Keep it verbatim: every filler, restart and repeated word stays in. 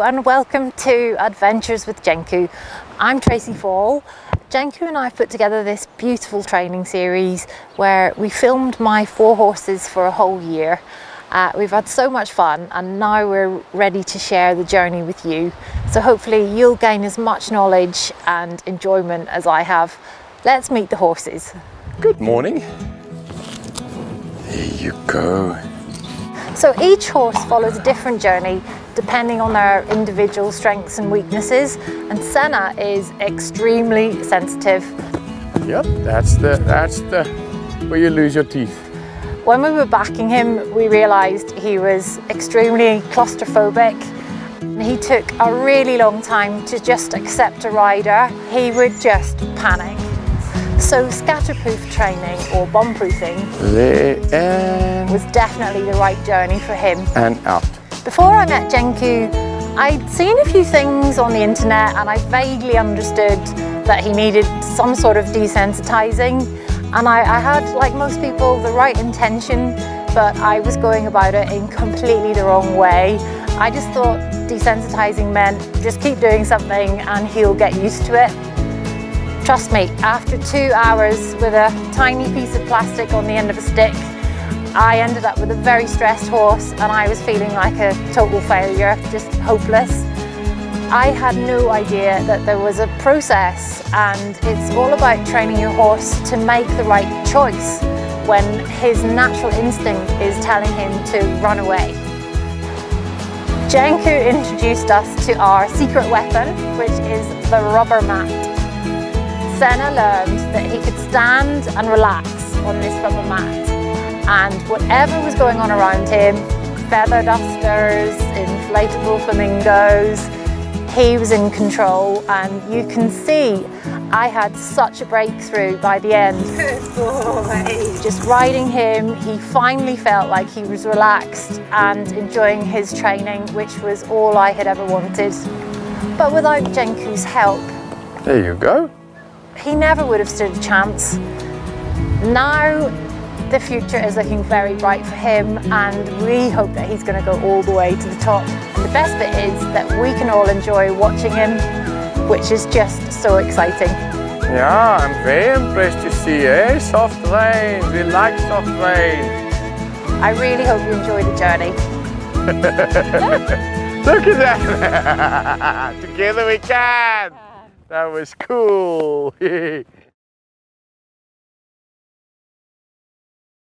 Hello and welcome to Adventures with Jenku. I'm Tracy Fall. Jenku and I've put together this beautiful training series where we filmed my four horses for a whole year. Uh, we've had so much fun and now we're ready to share the journey with you. So hopefully you'll gain as much knowledge and enjoyment as I have. Let's meet the horses. Good morning. Here you go. So each horse follows a different journey depending on their individual strengths and weaknesses, and Senna is extremely sensitive. Yep, that's the, that's the where you lose your teeth. When we were backing him, we realised he was extremely claustrophobic. He took a really long time to just accept a rider. He would just panic. So scatterproof training or bombproofing was definitely the right journey for him. And out. Before I met Jenku, I'd seen a few things on the internet and I vaguely understood that he needed some sort of desensitizing. And I, I had, like most people, the right intention, but I was going about it in completely the wrong way. I just thought desensitizing meant just keep doing something and he'll get used to it. Trust me, after two hours with a tiny piece of plastic on the end of a stick, I ended up with a very stressed horse and I was feeling like a total failure, just hopeless. I had no idea that there was a process, and it's all about training your horse to make the right choice when his natural instinct is telling him to run away. Jenku introduced us to our secret weapon, which is the rubber mat. Senna learned that he could stand and relax on this rubber mat, and whatever was going on around him, feather dusters, inflatable flamingos, he was in control. And you can see I had such a breakthrough by the end. Good boy. Just riding him, he finally felt like he was relaxed and enjoying his training, which was all I had ever wanted. But without Jenku's help, there you go, he never would have stood a chance. Now the future is looking very bright for him, and we hope that he's going to go all the way to the top. And the best bit is that we can all enjoy watching him, which is just so exciting. Yeah, I'm very impressed to see, eh? Soft reins, we like soft reins. I really hope you enjoy the journey. Look at that! Together we can! That was cool.